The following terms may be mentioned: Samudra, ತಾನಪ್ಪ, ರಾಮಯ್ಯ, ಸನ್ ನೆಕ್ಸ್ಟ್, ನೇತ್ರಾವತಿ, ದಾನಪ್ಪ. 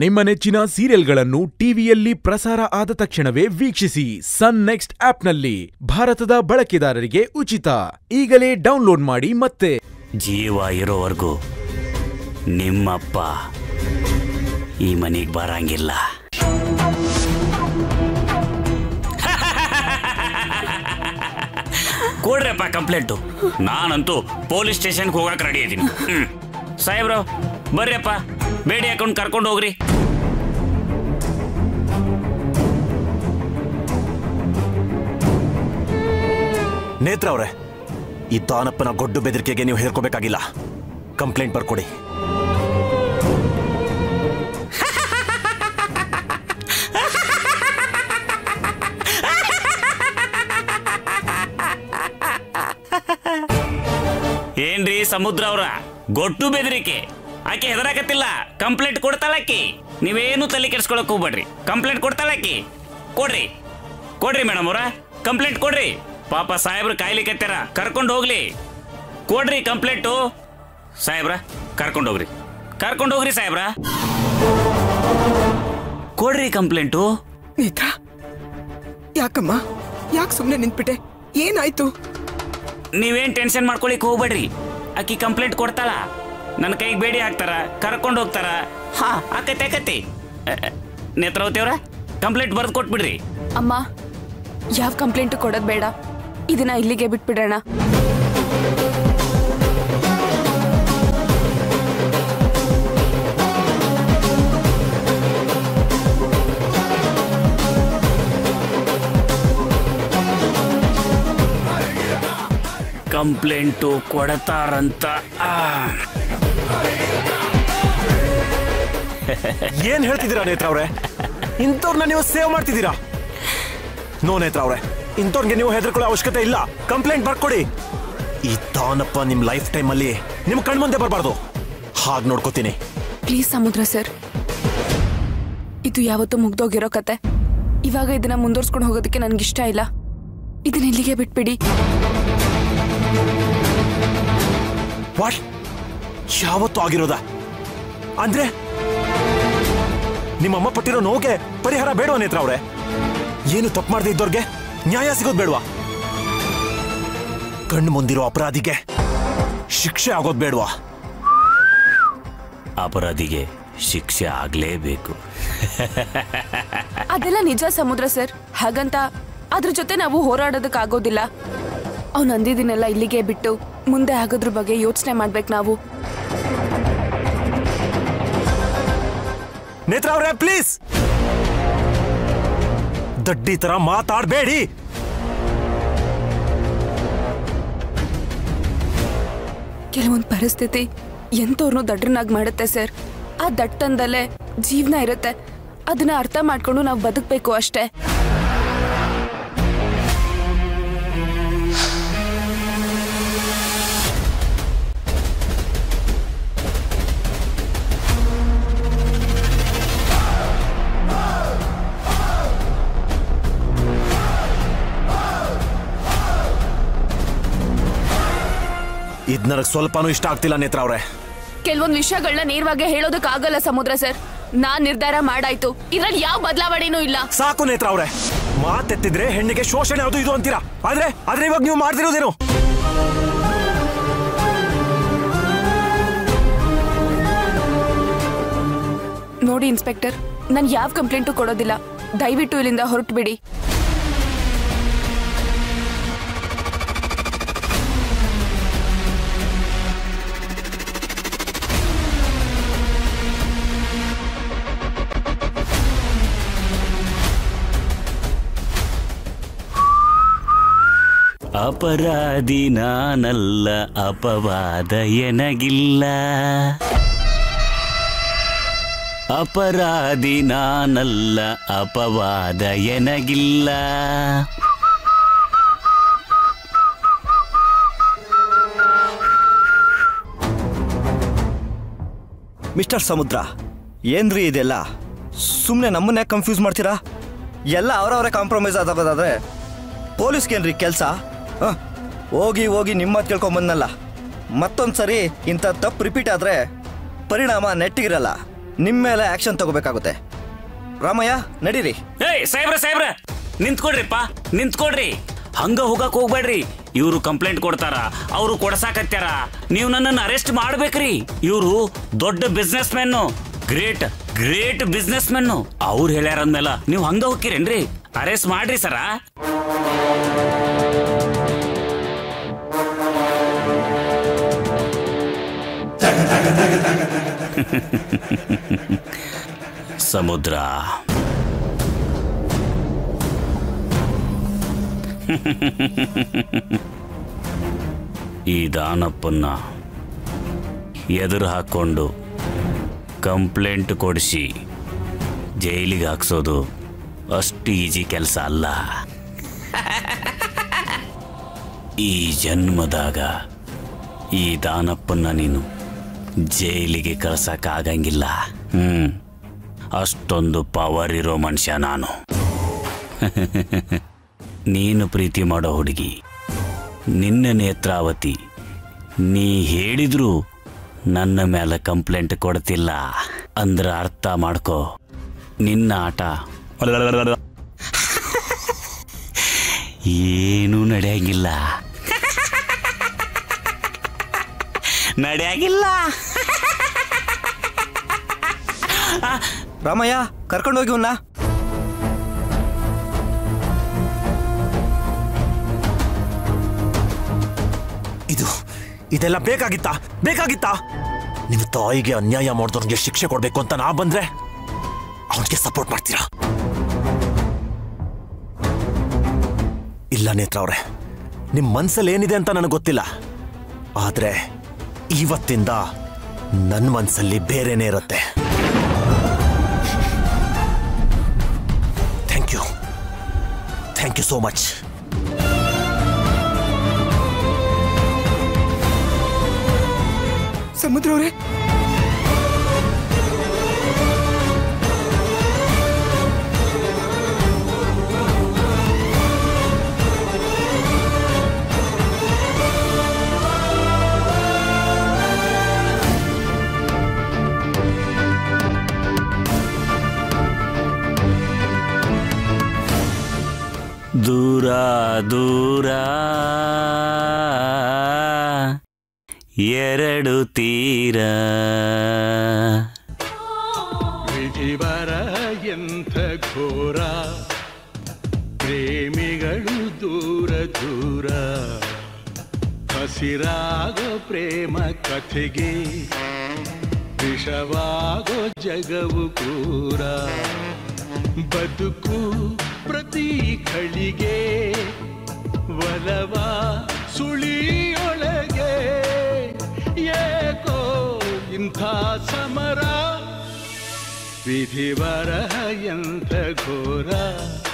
ನಿಮ್ಮ ನೆಚ್ಚಿನ ಸೀರಿಯಲ್ಗಳನ್ನು ಟಿವಿಯಲ್ಲಿ ಪ್ರಸಾರ ಆದ ತಕ್ಷಣವೇ ವೀಕ್ಷಿಸಿ ಸನ್ ನೆಕ್ಸ್ಟ್ ಆಪ್ನಲ್ಲಿ ಭಾರತದ ಬಳಕೆದಾರರಿಗೆ ಉಚಿತ ಈಗಲೇ ಡೌನ್ಲೋಡ್ ಮಾಡಿ ಮತ್ತೆ ಜೀವ ಇರೋವರೆಗೂ ನಿಮ್ಮಪ್ಪ ಈ ಮನೆಗೆ ಬರಂಗಿಲ್ಲ ಕೊಡ್ರಪ್ಪ ಕಂಪ್ಲೇಂಟ್ ನಾನಂತೂ ಪೊಲೀಸ್ ಸ್ಟೇಷನ್ ಗೆ ಹೋಗಕ್ಕೆ ರೆಡಿ ಇದೀನಿ ಸಾಹೇಬ್ರ ಬರ್ರಿಪ್ಪ ಬೇಡಿ ಅಕೌಂಟ್ ಕರ್ಕೊಂಡು ಹೋಗ್ರಿ ನೇತ್ರ ಅವರೇ ಈ ದಾನಪ್ಪನ ಗೊಡ್ಡು ಬೆದರಿಕೆಗೆ ನೀವು ಹೇರ್ಕೋಬೇಕಾಗಿಲ್ಲ ಕಂಪ್ಲೇಂಟ್ ಬರ್ಕೊಡಿ ಏನ್ರಿ ಸಮುದ್ರ ಅವರ ಗೊಡ್ಡು ಬೆದರಿಕೆ ಆಕೆ ಹೆದರಾಕತ್ತಿಲ್ಲ ಕಂಪ್ಲೇಂಟ್ ಕೊಡ್ತಾಳಾಕಿ ನೀವೇನು ತಲೆ ಕೆಡಿಸ್ಕೊಳಕ್ಕೆ ಹೋಗ್ಬೇಡ್ರಿ ಕಂಪ್ಲೇಂಟ್ ಕೊಡ್ತಾಳಾಕಿ ಕೊಡ್ರಿ ಕೊಡ್ರಿ ಮೇಡಮ್ ಅವರ ಕಂಪ್ಲೇಂಟ್ ಕೊಡ್ರಿ ಪಾಪ ಸಾಹೇಬ್ರು ಕಾಯ್ಲಿಕ್ಕತ್ತೀರ ಕರ್ಕೊಂಡು ಹೋಗ್ಲಿ ಕೊಡ್ರಿ ಕಂಪ್ಲೇಂಟು ಸಾಹೇಬ್ರ ಕರ್ಕೊಂಡು ಹೋಗ್ರಿ ಸಾಹೇಬ್ರ ಕೊಡ್ರಿ ಕಂಪ್ಲೇಂಟು ನೇತ್ರ ಯಾಕಮ್ಮ ಯಾಕೆ ಸುಮ್ಮನೆ ನಿಂತ್ಬಿಟ್ಟೆ ಏನಾಯ್ತು ನೀವೇನು ಟೆನ್ಷನ್ ಮಾಡ್ಕೊಳಿಕ್ ಹೋಗ್ಬೇಡ್ರಿ ಆಕಿ ಕಂಪ್ಲೇಂಟ್ ಕೊಡ್ತಾಳ ನನ್ನ ಕೈಗೆ ಬೇಡಿ ಹಾಕ್ತಾರ ಕರ್ಕೊಂಡು ಹೋಗ್ತಾರ ಹಾ ಆಕೈತೆ ಆಕೈತಿ ನೇತ್ರಾವತಿಯವ್ರ ಕಂಪ್ಲೇಂಟ್ ಬರೆದು ಕೊಟ್ಬಿಡ್ರಿ ಅಮ್ಮ ಯಾವ ಕಂಪ್ಲೇಂಟು ಕೊಡೋದು ಬೇಡ ಇದನ್ನ ಇಲ್ಲಿಗೆ ಬಿಟ್ಬಿಡೋಣ ಕಂಪ್ಲೇಂಟು ಕೊಡತಾರಂತ ಏನ್ ಹೇಳ್ತಿದ್ದೀರಾ ನೇತ್ರ ಅವರೇ ಇಂಥವ್ರನ್ನ ನೀವು ಸೇವ್ ಮಾಡ್ತಿದ್ದೀರಾ ನೋ ನೇತ್ರ ಅವರೇ ಇಂಥವ್ರಿಗೆ ನೀವು ಹೆದರ್ಕೊಳ್ಳೋ ಅವಶ್ಯಕತೆ ಇಲ್ಲ ಕಂಪ್ಲೇಂಟ್ ಬರ್ಕೊಡಿ ಈ ತಾನಪ್ಪ ನಿಮ್ ಲೈಫ್ ಟೈಮ್ ಅಲ್ಲಿ ನಿಮ್ ಕಣ್ಮುಂದೆ ಬರಬಾರ್ದು ಹಾಗೆ ನೋಡ್ಕೋತೀನಿ ಪ್ಲೀಸ್ ಸಮುದ್ರ ಸರ್ ಇದು ಯಾವತ್ತೂ ಮುಗ್ದೋಗಿರೋ ಕತೆ ಇವಾಗ ಇದನ್ನ ಮುಂದುವರ್ಸ್ಕೊಂಡು ಹೋಗೋದಕ್ಕೆ ನನ್ಗಿಷ್ಟ ಇಲ್ಲ ಇದನ್ನ ಇಲ್ಲಿಗೆ ಬಿಟ್ಬಿಡಿ ಯಾವತ್ತೂ ಆಗಿರೋದ ಅಂದ್ರೆ ನಿಮ್ಮಮ್ಮ ಪಟ್ಟಿರೋ ನೋವಿಗೆ ಪರಿಹಾರ ಬೇಡವಾ ನೇತ್ರ ಅವ್ರೆ ಏನು ತಪ್ಪು ಮಾಡದೆ ಇದ್ದವ್ರಿಗೆ ನ್ಯಾಯ ಸಿಗೋದು ಬೇಡವಾ ಕಣ್ಣು ಮುಂದಿರೋ ಅಪರಾಧಿಗೆ ಶಿಕ್ಷೆ ಆಗೋದು ಬೇಡವಾ ಅಪರಾಧಿಗೆ ಶಿಕ್ಷೆ ಆಗ್ಲೇಬೇಕು ಅದೆಲ್ಲ ನಿಜ ಸಮುದ್ರ ಸರ್ ಹಾಗಂತ ಅದ್ರ ಜೊತೆ ನಾವು ಹೋರಾಡೋದಕ್ಕಾಗೋದಿಲ್ಲ ಅವ್ನು ಅಂದಿದ್ದನ್ನೆಲ್ಲ ಇಲ್ಲಿಗೆ ಬಿಟ್ಟು ಮುಂದೆ ಆಗೋದ್ರ ಬಗ್ಗೆ ಯೋಚನೆ ಮಾಡ್ಬೇಕು ನಾವು ನೇತ್ರ ಅವರೇ ಪ್ಲೀಸ್ ದಡ್ಡಿ ತರ ಮಾತಾಡಬೇಡಿ ಕೆಲವೊಂದು ಪರಿಸ್ಥಿತಿ ಎಂತವ್ರನ್ನೂ ದಡ್ಡರನ್ನಾಗಿ ಮಾಡುತ್ತೆ ಸರ್ ಆ ದಟ್ಟಂದಲ್ಲೇ ಜೀವನ ಇರುತ್ತೆ ಅದನ್ನ ಅರ್ಥ ಮಾಡ್ಕೊಂಡು ನಾವು ಬದುಕಬೇಕು ಅಷ್ಟೇ ಇದು ನನಗೆ ಸ್ವಲ್ಪನೂ ಇಷ್ಟ ಆಗ್ತಿಲ್ಲ ನೇತ್ರ ಅವರೇ ಕೆಲವೊಂದು ವಿಷಯಗಳನ್ನ ನೇರವಾಗಿ ಹೇಳೋದಕ್ಕಾಗಲ್ಲ ಸಮುದ್ರ ಸರ್ ನಾನ್ ನಿರ್ಧಾರ ಮಾಡಾಯ್ತು ಇದ್ರಲ್ಲಿ ಯಾವ ಬದಲಾವಣೆನೂ ಇಲ್ಲ ಸಾಕು ನೇತ್ರ ಅವರೇ ಮಾತೆತ್ತಿದ್ರೆ ಹೆಣ್ಣಿಗೆ ಶೋಷಣೆ ಅದು ಇದು ಅಂತೀರಾ ಆದ್ರೆ ಇವಾಗ ನೀವು ಮಾಡ್ತಿರೋದೇನು ನೋಡಿ ಇನ್ಸ್ಪೆಕ್ಟರ್ ನಾನು ಯಾವ ಕಂಪ್ಲೇಂಟು ಕೊಡೋದಿಲ್ಲ ದಯವಿಟ್ಟು ಇಲ್ಲಿಂದ ಹೊರಟು ಬಿಡಿ ಅಪರಾಧಿ ನಾನಲ್ಲ ಅಪವಾದ ಎನಗಿಲ್ಲ ಅಪರಾಧಿ ನಾನಲ್ಲ ಅಪವಾದ ಎನಗಿಲ್ಲ ಮಿಸ್ಟರ್ ಸಮುದ್ರ ಏನ್ರಿ ಇದೆಲ್ಲ ಸುಮ್ಮನೆ ನಮ್ಮನ್ನೇ ಕನ್ಫ್ಯೂಸ್ ಮಾಡ್ತೀರಾ ಎಲ್ಲ ಅವರವರೇ ಕಾಂಪ್ರಮೈಸ್ ಆದಬದಾದ್ರೆ ಪೊಲೀಸ್ಗೇನ್ರಿ ಕೆಲಸ ಹೋಗಿ ಹೋಗಿ ನಿಮ್ಮದು ಕೇಳ್ಕೊಂಬಂದಲ್ಲ ಮತ್ತೊಂದ್ಸರಿ ಇಂಥ ತಪ್ಪು ರಿಪೀಟ್ ಆದರೆ ಪರಿಣಾಮ ನೆಟ್ಟಿಗಿರಲ್ಲ ನಿಮ್ಮೇಲೆ ಆಕ್ಷನ್ ತಗೋಬೇಕಾಗುತ್ತೆ ರಾಮಯ್ಯ ನಡೀರಿ ಏ ಸೈಬ್ರ ಸೈಬ್ರ ನಿಂತುಕೊಳ್ಳ್ರಿಪ್ಪ ನಿಂತುಕೊಳ್ಳ್ರಿ ಹಂಗ ಹೋಗಕ್ಕೆ ಹೋಗಬೇಡ್ರಿ ಇವರು ಕಂಪ್ಲೇಂಟ್ ಕೊಡ್ತಾರ ಅವರು ಕೊಡಸಾಕತ್ಯಾರ ನೀವು ನನ್ನನ್ನ ಅರೆಸ್ಟ್ ಮಾಡಬೇಕ್ರಿ ಇವರು ದೊಡ್ಡ businessman great great businessman ಅವರು ಹೇಳ್ಯಾರ ಅಂದಮೇಲೆ ನೀವು ಹಂಗ ಹೋಗ್ಕಿರೇನ್ರಿ ಅರೆಸ್ಟ್ ಮಾಡ್ರಿ ಸರ समुद्रा दानपन्ना एदर हाकोंडु कंप्लेंट कोडिसी जैलिगे हाकिसोदु अष्टु ईजी केलस अल्ल ई जन्मदाग ई दानपन्न नीनु ಜೈಲಿಗೆ ಕಳಸಕ ಆಗಂಗಿಲ್ಲ ಅಷ್ಟೊಂದು ಪವರ್ ಇರೋ ಮನುಷ್ಯ ನಾನು ನೀನು ಪ್ರೀತಿ ಮಾಡೋ ಹುಡುಗಿ ನಿನ್ನ ನೇತ್ರಾವತಿ ನೀ ಹೇಳಿದ್ರು ನನ್ನ ಮೇಲೆ ಕಂಪ್ಲೇಂಟ್ ಕೊಡ್ತಿಲ್ಲ ಅಂದ್ರೆ ಅರ್ಥ ಮಾಡ್ಕೋ ನಿನ್ನ ಆಟ ಏನು ನಡೆಯಂಗಿಲ್ಲ ನಡೆಯಾಗಿಲ್ಲ ರಾಮಯ್ಯ ಕರ್ಕೊಂಡು ಹೋಗಿ ಉನ್ನ ಇದೆಲ್ಲ ಬೇಕಾಗಿತ್ತಾ ಬೇಕಾಗಿತ್ತಾ ನಿಮ್ಮ ತಾಯಿಗೆ ಅನ್ಯಾಯ ಮಾಡಿದವನಿಗೆ ಶಿಕ್ಷೆ ಕೊಡಬೇಕು ಅಂತ ನಾ ಬಂದ್ರೆ ಅವನಿಗೆ ಸಪೋರ್ಟ್ ಮಾಡ್ತೀರಾ ಇಲ್ಲ ನೇತ್ರಾವ್ರೆ ನಿಮ್ಮ ಮನಸ್ಸಲ್ಲಿ ಏನಿದೆ ಅಂತ ನನಗೆ ಗೊತ್ತಿಲ್ಲ ಆದ್ರೆ ಇವತ್ತಿಂದ ನನ್ನ ಮನಸ್ಸಲ್ಲಿ ಬೇರೆನೇ ಇರುತ್ತೆ thank you so much Samudra ಅವರೇ दूरा दूरा एरडु तीरा विधिवर एंथ घोर प्रेमिगळु दूर दूर हसिरागो प्रेम कथेगे विषवागो जगवु क्रूर बदुकु प्रति खळिगे वलव सुळियोळगे येको इंथ समर विधिवरह यंथ घोर